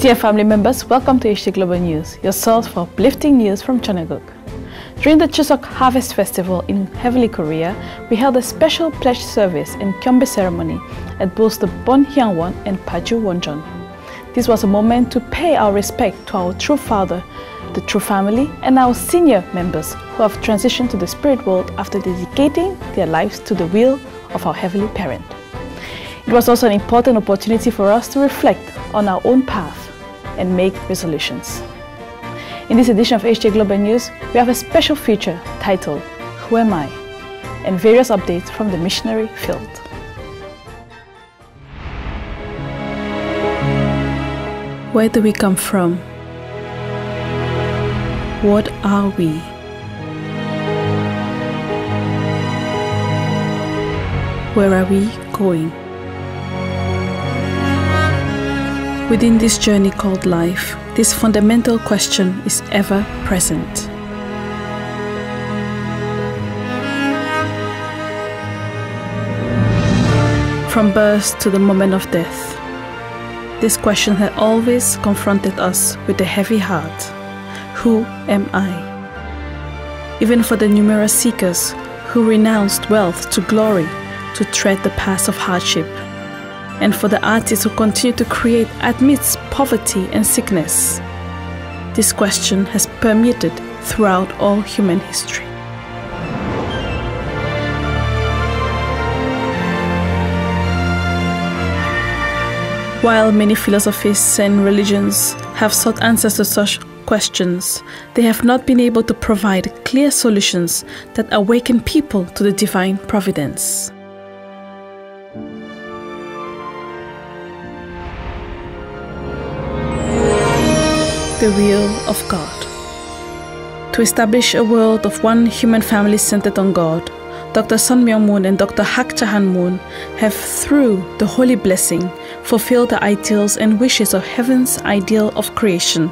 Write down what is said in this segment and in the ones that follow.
Dear family members, welcome to HJ Global News, your source for uplifting news from Chonaguk. During the Chuseok Harvest Festival in Heavenly Korea, we held a special pledge service and Kyombe ceremony at both the Bon Hyangwon and Pajuwonjon. This was a moment to pay our respect to our true father, the true family, and our senior members who have transitioned to the spirit world after dedicating their lives to the will of our Heavenly Parent. It was also an important opportunity for us to reflect on our own path and make resolutions. In this edition of HJ Global News, we have a special feature titled "Who Am I?" and various updates from the missionary field. Where do we come from? What are we? Where are we going? Within this journey called life, this fundamental question is ever present. From birth to the moment of death, this question has always confronted us with a heavy heart. Who am I? Even for the numerous seekers who renounced wealth to glory to tread the path of hardship, and for the artists who continue to create amidst poverty and sickness. This question has permeated throughout all human history. While many philosophies and religions have sought answers to such questions, they have not been able to provide clear solutions that awaken people to the divine providence. The will of God. To establish a world of one human family centered on God, Dr. Sun Myung Moon and Dr. Hak Ja Han Moon have, through the holy blessing, fulfilled the ideals and wishes of heaven's ideal of creation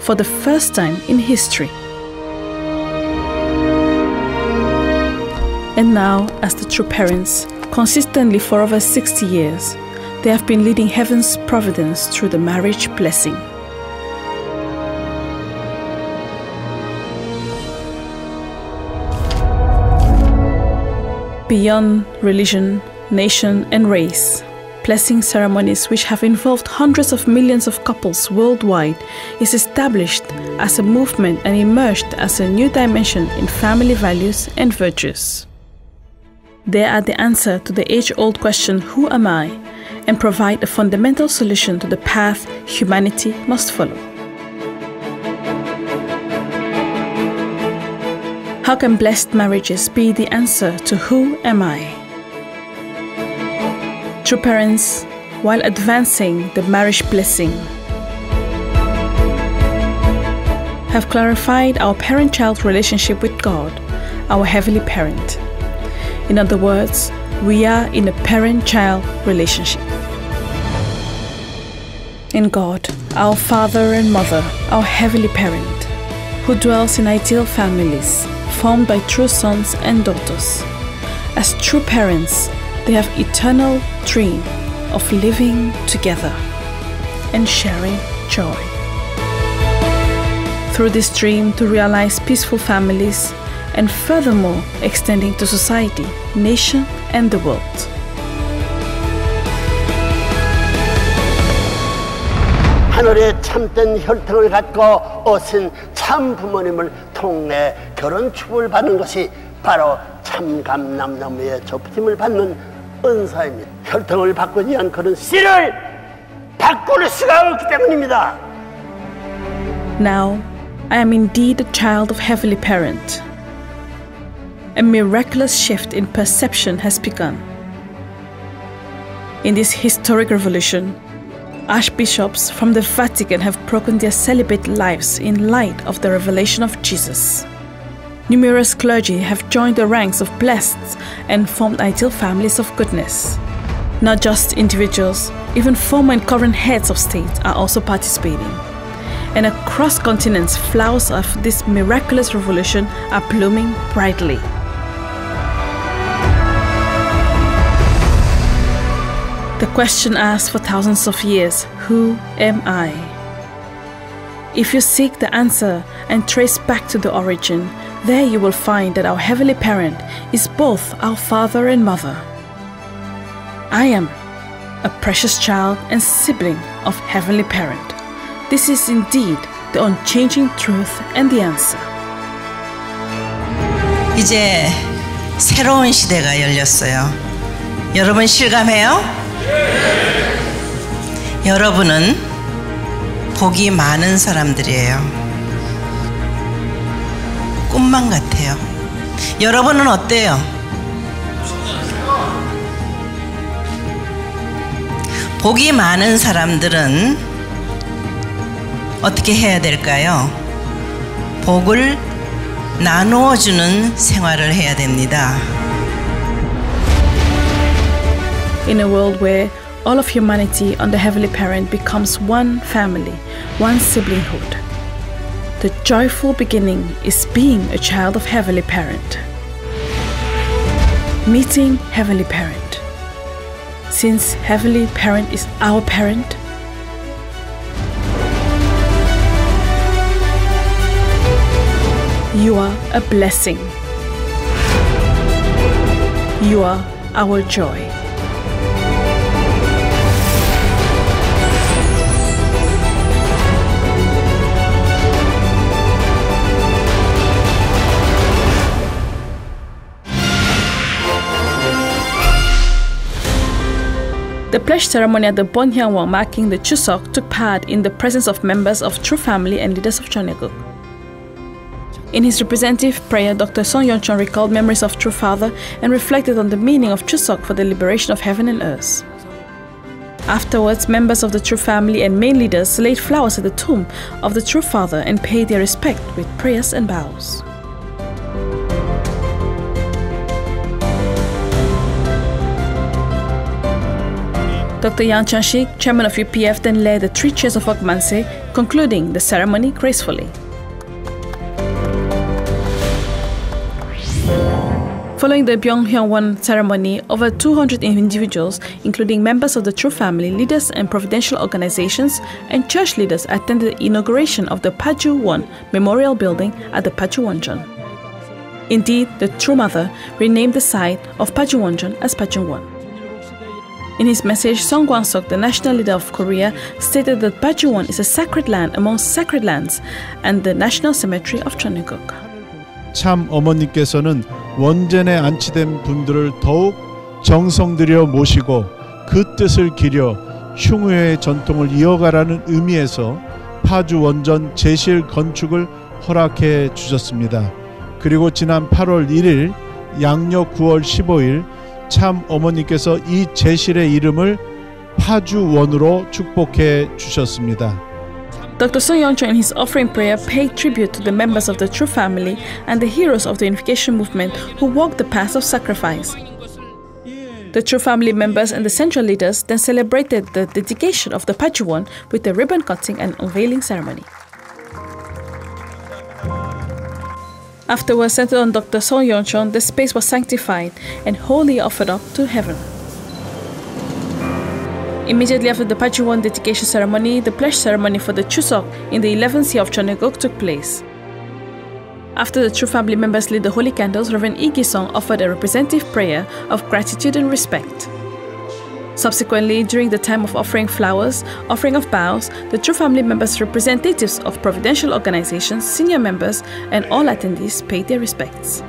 for the first time in history. And now, as the True Parents, consistently for over 60 years, they have been leading heaven's providence through the marriage blessing. Beyond religion, nation, and race, blessing ceremonies which have involved hundreds of millions of couples worldwide is established as a movement and emerged as a new dimension in family values and virtues. They are the answer to the age-old question, who am I? And provide a fundamental solution to the path humanity must follow. How can blessed marriages be the answer to who am I? True Parents, while advancing the marriage blessing, have clarified our parent-child relationship with God, our Heavenly Parent. In other words, we are in a parent-child relationship. In God, our Father and Mother, our Heavenly Parent, who dwells in ideal families, formed by true sons and daughters. As true parents, they have an eternal dream of living together and sharing joy. Through this dream to realize peaceful families and furthermore extending to society, nation and the world. 하늘에 참된 혈통을 갖고 오신 참 부모님을 통해 결혼 축복을 받는 것이 바로 참감남남의 접힘을 받는 은사입니다. 혈통을 바꾸지 않은 그런 씨를 바꿀 수가 없기 때문입니다. Now, I am indeed a child of heavenly parent. A miraculous shift in perception has begun. In this historic revolution, archbishops from the Vatican have broken their celibate lives in light of the revelation of Jesus. Numerous clergy have joined the ranks of blessed and formed ideal families of goodness. Not just individuals, even former and current heads of state are also participating. And across continents, flowers of this miraculous revolution are blooming brightly. The question asked for thousands of years, who am I? If you seek the answer and trace back to the origin, there you will find that our Heavenly Parent is both our Father and Mother. I am a precious child and sibling of Heavenly Parent. This is indeed the unchanging truth and the answer. 이제 새로운 시대가 열렸어요. 여러분 실감해요? 네. 여러분은 복이 많은 사람들이에요. 꿈만 같아요. 여러분은 어때요? 복이 많은 사람들은 어떻게 해야 될까요? 복을 나누어주는 생활을 해야 됩니다. In a world where all of humanity under Heavenly Parent becomes one family, one siblinghood. The joyful beginning is being a child of Heavenly Parent. Meeting Heavenly Parent. Since Heavenly Parent is our parent, you are a blessing. You are our joy. The pledge ceremony at the Bon Hyangwon marking the Chuseok took part in the presence of members of True Family and leaders of Chonaguk. In his representative prayer, Dr. Song Yong-chun recalled memories of True Father and reflected on the meaning of Chuseok for the liberation of heaven and earth. Afterwards, members of the True Family and main leaders laid flowers at the tomb of the True Father and paid their respect with prayers and bows. Dr. Yang Chiang Shik, chairman of UPF, then led the three chairs of Okmanse, concluding the ceremony gracefully. Following the Bon Hyangwon ceremony, over 200 individuals, including members of the True Family, leaders and providential organizations, and church leaders attended the inauguration of the Pajuwon Memorial Building at the Pajuwonjon. Indeed, the True Mother renamed the site of Pajuwonjon as Pajuwon. In his message, Song Gwang-seok, the national leader of Korea, stated that Pajuwon is a sacred land amongst sacred lands and the national cemetery of Cheonilguk. 참 어머니께서는 원전에 안치된 분들을 더욱 정성들여 모시고 그 뜻을 기려 흉우의 전통을 이어가라는 의미에서 파주원전 제실 건축을 허락해 주셨습니다. 그리고 지난 8월 1일, 양력 9월 15일 참 어머니께서 이 제실의 이름을 파주원으로 축복해 주셨습니다. Dr. Song Yong-chun in his offering prayer paid tribute to the members of the True Family and the heroes of the unification movement who walked the path of sacrifice. The True Family members and the central leaders then celebrated the dedication of the Pajuwon with the ribbon cutting and unveiling ceremony. Afterwards, centered on Dr. Song Yong-chun, the space was sanctified and wholly offered up to heaven. Immediately after the Pajuwon dedication ceremony, the pledge ceremony for the Chuseok in the 11th year of Chonaguk took place. After the True Family members lit the holy candles, Reverend Lee Gi-sung offered a representative prayer of gratitude and respect. Subsequently, during the time of offering flowers, offering of bows, the True Family members, representatives of providential organizations, senior members, and all attendees paid their respects.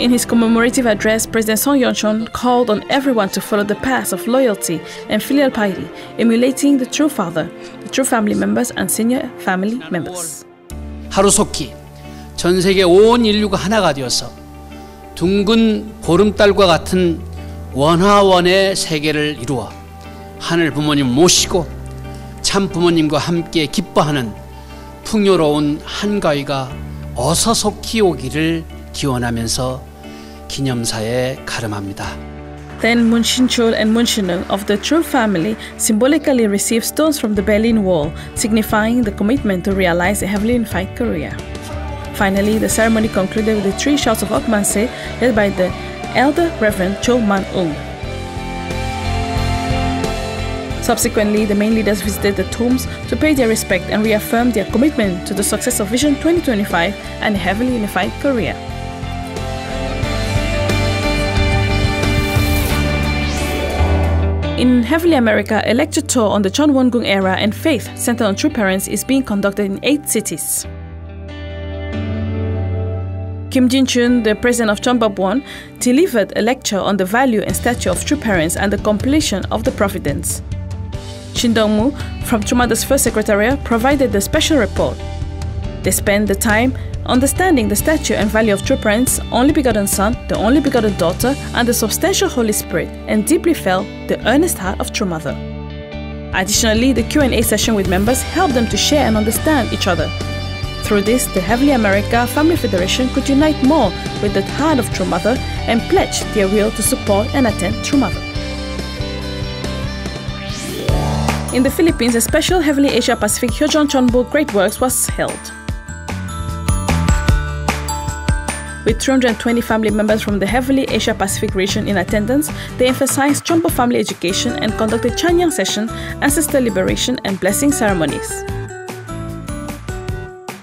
In his commemorative address, President Song Yong-chun called on everyone to follow the path of loyalty and filial piety, emulating the True Father, the True Family members, and senior family members. 하루속히 전 세계 온 인류가 하나가 되어서 둥근 보름달과 같은 원하원의 세계를 이루어 하늘 부모님 모시고 참 부모님과 함께 기뻐하는 풍요로운 한가위가 어서 속히 오기를 기원하면서 기념사에 가름합니다. Then Moon Shin-chul and Moon Shin-ung of the True Family symbolically received stones from the Berlin Wall, signifying the commitment to realize a heavenly unified Korea. Finally, the ceremony concluded with the three shouts of Okmanse led by the Elder Reverend Cho Man-ung. Subsequently, the main leaders visited the tombs to pay their respect and reaffirm their commitment to the success of Vision 2025 and a heavily unified Korea. In Heavenly America, a lecture tour on the Cheon Won Gung era and faith centered on True Parents is being conducted in 8 cities. Kim Jin-chun, the president of Cheonbowon, delivered a lecture on the value and stature of True Parents and the completion of the providence. Shin Dong-mu, from Chumada's first secretariat, provided the special report. They spent the time understanding the stature and value of True Parents, only begotten Son, the only begotten Daughter, and the substantial Holy Spirit, and deeply felt the earnest heart of True Mother. Additionally, the Q&A session with members helped them to share and understand each other. Through this, the Heavenly America Family Federation could unite more with the heart of True Mother and pledge their will to support and attend True Mother. In the Philippines, a special Heavenly Asia Pacific Hyojeong Cheonbo Great Works was held, with 320 family members from the heavily Asia-Pacific region in attendance. They emphasized Cheonbo family education and conducted Chanyang session, ancestor liberation, and blessing ceremonies.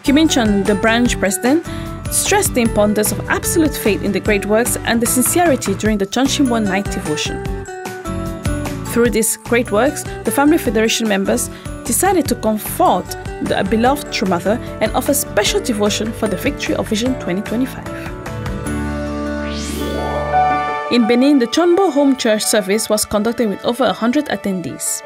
Kim Jin-chun, the branch president, stressed the importance of absolute faith in the great works and the sincerity during the Cheonshimwon night devotion. Through these great works, the Family Federation members decided to comfort the beloved True Mother and offer special devotion for the victory of Vision 2025. In Benin, the Cheonbo Home Church service was conducted with over 100 attendees.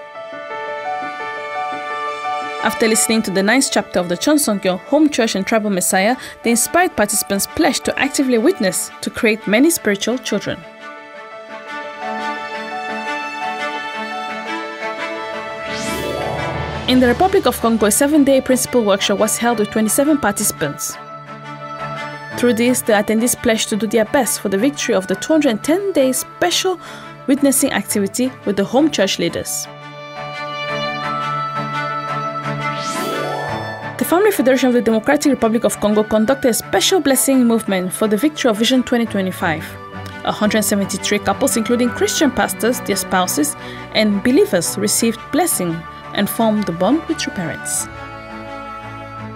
After listening to the 9th chapter of the Chonseonggyo, Home Church and Tribal Messiah, the inspired participants pledged to actively witness to create many spiritual children. In the Republic of Congo, a 7-day principal workshop was held with 27 participants. Through this, the attendees pledged to do their best for the victory of the 210-day special witnessing activity with the home church leaders. The Family Federation of the Democratic Republic of Congo conducted a special blessing movement for the victory of Vision 2025. 173 couples, including Christian pastors, their spouses, and believers, received blessing and form the bond with True Parents.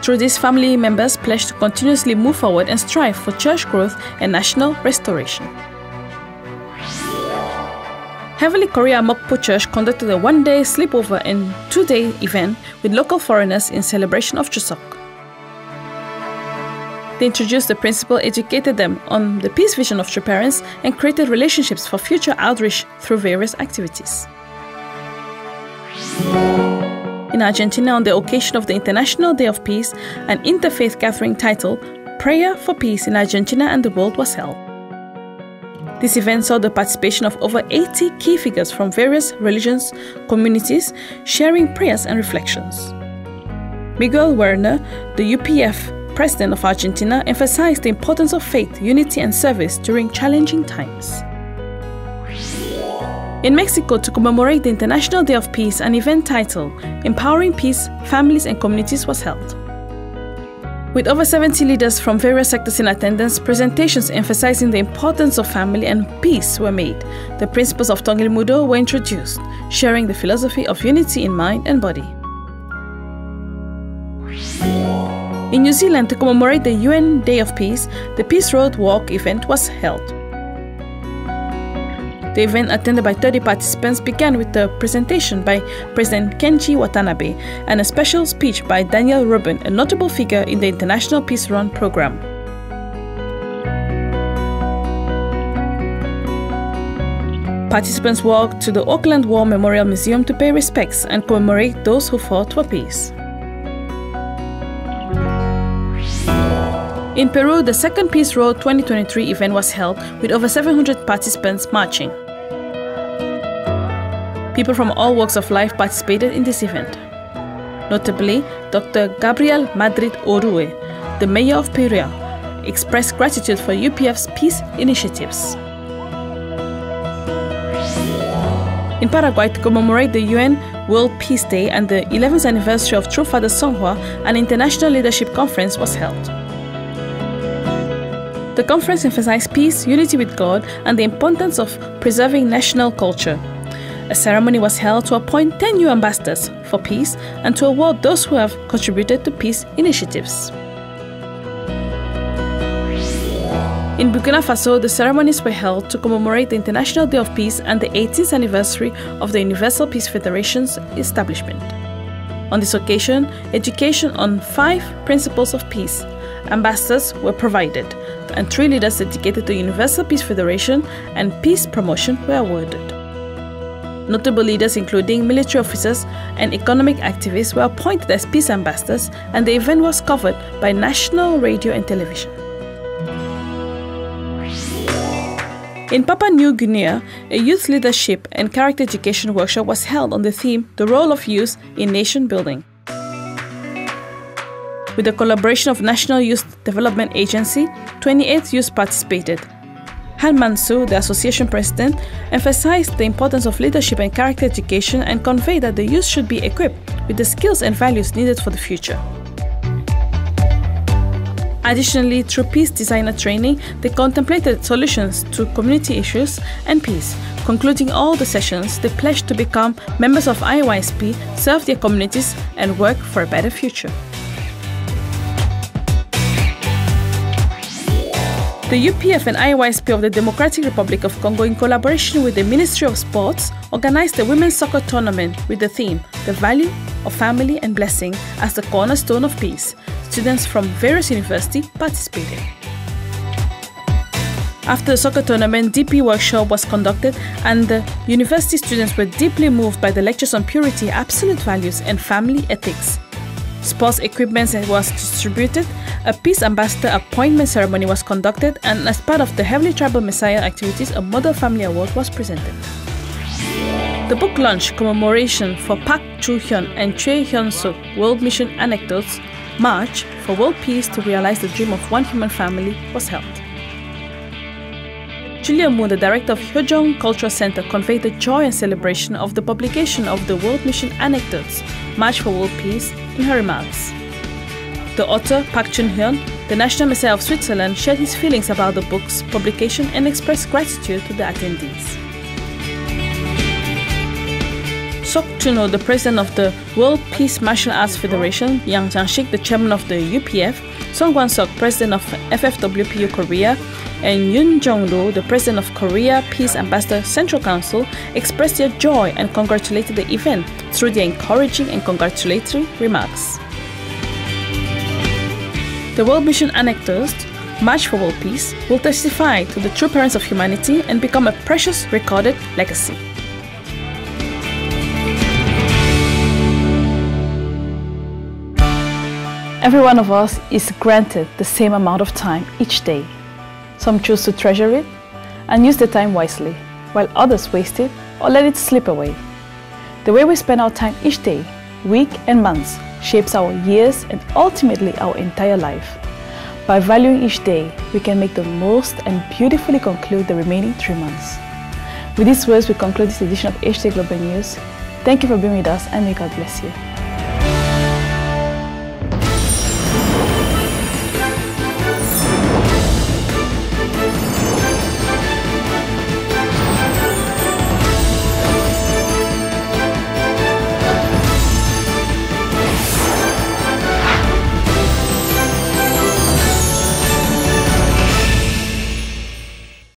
Through this, family members pledged to continuously move forward and strive for church growth and national restoration. Heavenly Korea Mokpo Church conducted a 1-day sleepover and 2-day event with local foreigners in celebration of Chuseok. They introduced the principle, educated them on the peace vision of True Parents, and created relationships for future outreach through various activities. In Argentina, on the occasion of the International Day of Peace, an interfaith gathering titled Prayer for Peace in Argentina and the World was held. This event saw the participation of over 80 key figures from various religions, communities, sharing prayers and reflections. Miguel Werner, the UPF president of Argentina, emphasized the importance of faith, unity and service during challenging times. In Mexico, to commemorate the International Day of Peace, an event titled Empowering Peace, Families and Communities was held, with over 70 leaders from various sectors in attendance. Presentations emphasizing the importance of family and peace were made. The principles of Tongilmudo were introduced, sharing the philosophy of unity in mind and body. In New Zealand, to commemorate the UN Day of Peace, the Peace Road Walk event was held. The event, attended by 30 participants, began with a presentation by President Kenji Watanabe and a special speech by Daniel Rubin, a notable figure in the International Peace Run program. Participants walked to the Auckland War Memorial Museum to pay respects and commemorate those who fought for peace. In Peru, the second Peace Road 2023 event was held with over 700 participants marching. People from all walks of life participated in this event. Notably, Dr. Gabriel Madrid Orue, the mayor of Peru, expressed gratitude for UPF's peace initiatives. In Paraguay, to commemorate the UN World Peace Day and the 11th anniversary of True Father Songhua, an international leadership conference was held. The conference emphasized peace, unity with God, and the importance of preserving national culture. a ceremony was held to appoint 10 new ambassadors for peace and to award those who have contributed to peace initiatives. In Burkina Faso, the ceremonies were held to commemorate the International Day of Peace and the 18th anniversary of the Universal Peace Federation's establishment. On this occasion, education on 5 principles of peace, ambassadors were provided, and 3 leaders dedicated to Universal Peace Federation and peace promotion were awarded. Notable leaders including military officers and economic activists were appointed as peace ambassadors, and the event was covered by national radio and television. In Papua New Guinea, a youth leadership and character education workshop was held on the theme "The Role of Youth in Nation Building." With the collaboration of National Youth Development Agency, 28 youth participated. Han Mansu, the association president, emphasized the importance of leadership and character education and conveyed that the youth should be equipped with the skills and values needed for the future. Additionally, through peace designer training, they contemplated solutions to community issues and peace. Concluding all the sessions, they pledged to become members of IYSP, serve their communities, and work for a better future. The UPF and IYSP of the Democratic Republic of Congo, in collaboration with the Ministry of Sports, organized a women's soccer tournament with the theme "The Value of Family and Blessing as the Cornerstone of Peace." Students from various universities participated. After the soccer tournament, DP workshop was conducted, and the university students were deeply moved by the lectures on purity, absolute values, and family ethics. Sports equipment was distributed, a peace ambassador appointment ceremony was conducted, and as part of the Heavenly Tribal Messiah activities, a Model Family Award was presented. The book launch commemoration for Park Chu-hyun and Choi Hyun-suk World Mission Anecdotes, March for World Peace to Realize the Dream of One Human Family, was held. Julia Moon, the director of Hyojeong Cultural Center, conveyed the joy and celebration of the publication of the World Mission Anecdotes, March for World Peace, in her remarks. The author, Park Chun-hyun, the National Messiah of Switzerland, shared his feelings about the book's publication and expressed gratitude to the attendees. Sok Chun-ho, the president of the World Peace Martial Arts Federation, Yang Chiang Shik, the chairman of the UPF, Song Gwang-seok, president of FFWPU Korea, and Yoon Jong-do, the president of Korea Peace Ambassador Central Council, expressed their joy and congratulated the event through their encouraging and congratulatory remarks. The World Mission Anecdotes, March for World Peace, will testify to the true parents of humanity and become a precious recorded legacy. Every one of us is granted the same amount of time each day. Some choose to treasure it and use the time wisely, while others waste it or let it slip away. The way we spend our time each day, week and months shapes our years and ultimately our entire life. By valuing each day, we can make the most and beautifully conclude the remaining 3 months. With these words, we conclude this edition of HJ Global News. Thank you for being with us, and may God bless you.